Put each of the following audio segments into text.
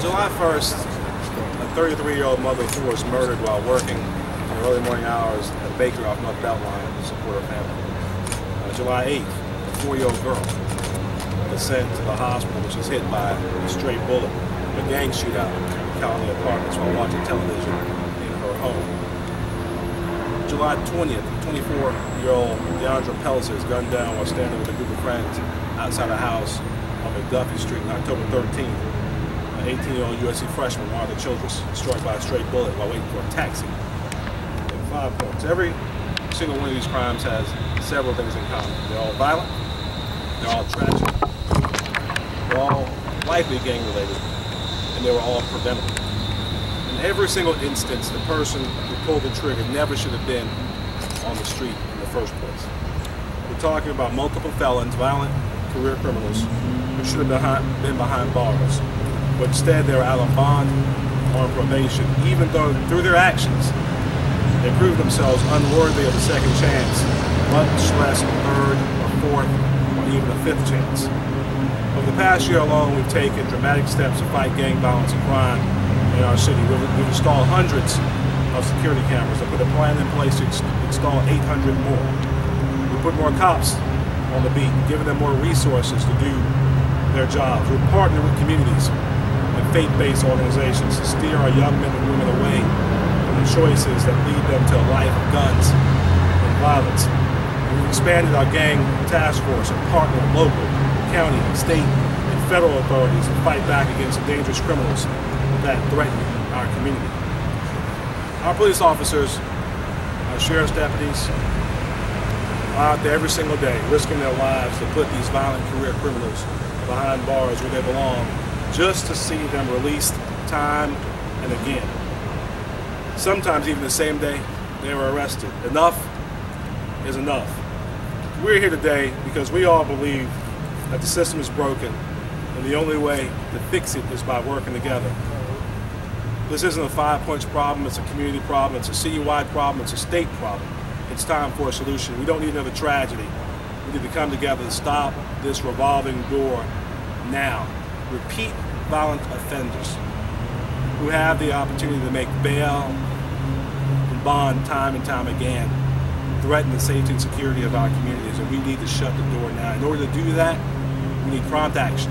July 1st, a 33-year-old mother of four was murdered while working in the early morning hours at a bakery off North Beltline to support her family. On July 8th, a 4-year-old girl was sent to the hospital, which was hit by a stray bullet in a gang shootout at Colony Apartments while watching television in her home. July 20th, 24-year-old Deandra Pelisser is gunned down while standing with a group of friends outside a house on McDuffie Street on October 13th. An 18-year-old USC freshman, one of the children, struck by a stray bullet while waiting for a taxi. And 5 points. Every single one of these crimes has several things in common. They're all violent, they're all tragic, they're all likely gang-related, and they were all preventable. In every single instance, the person who pulled the trigger never should have been on the street in the first place. We're talking about multiple felons, violent career criminals, who should have been behind bars. But instead, they were out on bond or on probation, even though through their actions, they proved themselves unworthy of a second chance, much less a third, or fourth, or even a fifth chance. Over the past year alone, we've taken dramatic steps to fight gang violence and crime in our city. We've installed hundreds of security cameras and put a plan in place to install 800 more. We put more cops on the beat, giving them more resources to do their jobs. We've partnered with communities and faith-based organizations to steer our young men and women away from the choices that lead them to a life of guns and violence. And we've expanded our gang task force and partner with local, county, state, and federal authorities to fight back against dangerous criminals that threaten our community. Our police officers, our sheriff's deputies, are out there every single day risking their lives to put these violent career criminals behind bars where they belong, just to see them released time and again. Sometimes even the same day they were arrested. Enough is enough. We're here today because we all believe that the system is broken and the only way to fix it is by working together. This isn't a Five Points problem, it's a community problem, it's a citywide problem, it's a state problem. It's time for a solution. We don't need another tragedy. We need to come together and stop this revolving door now. Repeat violent offenders who have the opportunity to make bail and bond time and time again threaten the safety and security of our communities, and we need to shut the door now. In order to do that, we need prompt action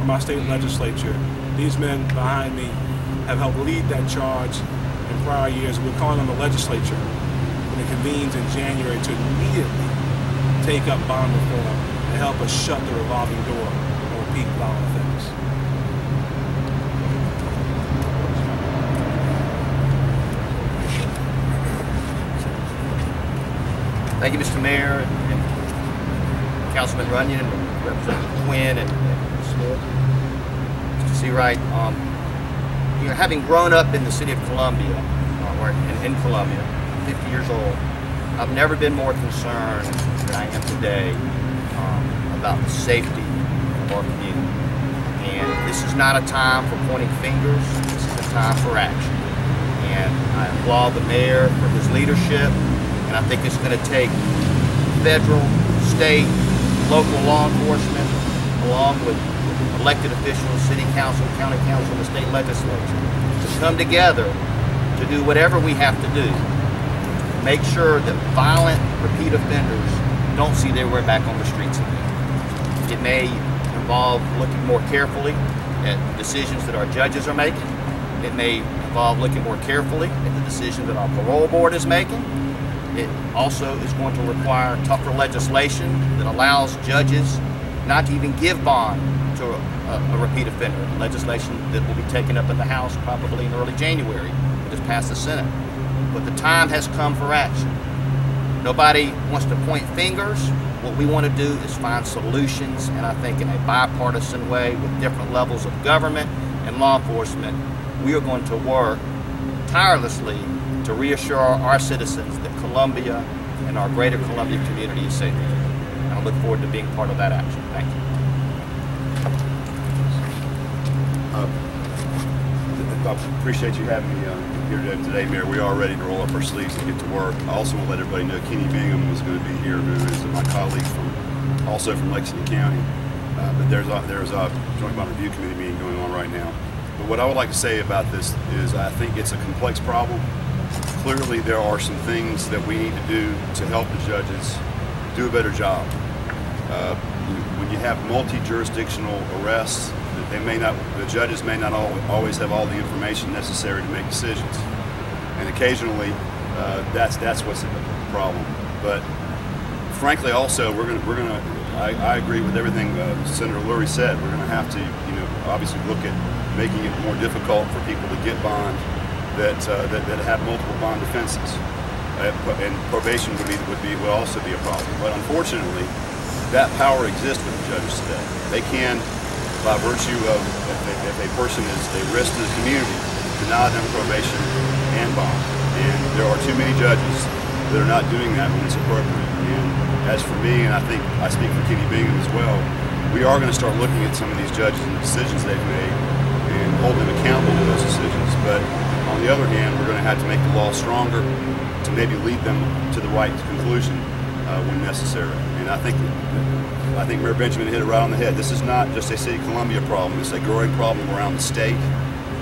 from our state legislature. These men behind me have helped lead that charge in prior years. We're calling on the legislature when it convenes in January to immediately take up bond reform and help us shut the revolving door on repeat violent offenders. Thank you, Mr. Mayor, and Councilman Runyon, and Representative Quinn, and Mr. Seawright. You know, having grown up in the city of Columbia, or in Columbia, 50 years old, I've never been more concerned than I am today about the safety of our community. And this is not a time for pointing fingers. This is a time for action. And I applaud the mayor for his leadership. And I think it's going to take federal, state, local law enforcement, along with elected officials, city council, county council, and the state legislature, to come together to do whatever we have to do to make sure that violent repeat offenders don't see their way back on the streets again. It may involve looking more carefully at decisions that our judges are making. It may involve looking more carefully at the decision that our parole board is making. It also is going to require tougher legislation that allows judges not to even give bond to a repeat offender. Legislation that will be taken up in the House probably in early January, it has passed the Senate. But the time has come for action. Nobody wants to point fingers. What we want to do is find solutions, and I think in a bipartisan way with different levels of government and law enforcement, we are going to work tirelessly to reassure our citizens that Columbia and our greater Columbia community is safe. And I look forward to being part of that action. Thank you. I appreciate you having me here today, Mayor. We are ready to roll up our sleeves and get to work. I also want to let everybody know Kenny Bingham was going to be here, who is my colleague also from Lexington County. But there's a Joint Bond Review Committee meeting going on right now. But what I would like to say about this is I think it's a complex problem. Clearly there are some things that we need to do to help the judges do a better job. When you have multi-jurisdictional arrests, the judges may not always have all the information necessary to make decisions. And occasionally, that's what's the problem. But frankly, also I agree with everything Senator Lourie said. We're gonna have to, obviously look at making it more difficult for people to get bond that have multiple bond offenses. And probation would also be a problem. But unfortunately, that power exists with the judges today. They can, by virtue of if a person is a risk to the community, deny them probation and bond. And there are too many judges that are not doing that when it's appropriate. And as for me, and I think I speak for Kenny Bingham as well, we are going to start looking at some of these judges and the decisions they've made and hold them accountable to those decisions. But on the other hand, we're going to have to make the law stronger to maybe lead them to the right conclusion when necessary. And I think Mayor Benjamin hit it right on the head. This is not just a City of Columbia problem. It's a growing problem around the state.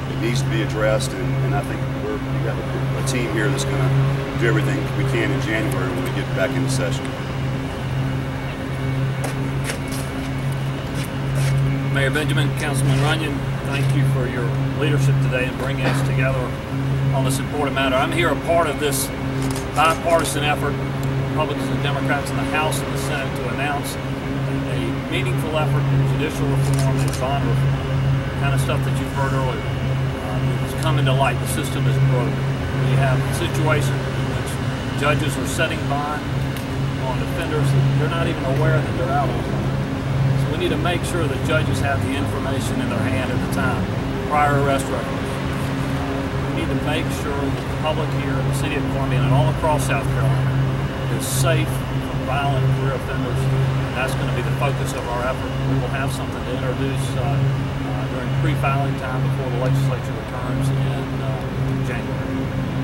It needs to be addressed, and I think we have a team here that's going to do everything we can in January when we get back into session. Mayor Benjamin, Councilman Runyon, thank you for your leadership today and bringing us together on this important matter. I'm here a part of this bipartisan effort, Republicans and Democrats in the House and the Senate, to announce a meaningful effort in judicial reform and bond reform, the kind of stuff that you've heard earlier. It's coming to light. The system is broken. We have a situation in which judges are setting bond on offenders that they're not even aware that they're out on bond. So we need to make sure that judges have the information in their hand at the time, prior arrest records. We need to make sure that the public here in the City of Columbia and all across South Carolina is safe from violent career offenders. And that's going to be the focus of our effort. We will have something to introduce during pre-filing time before the legislature returns in January.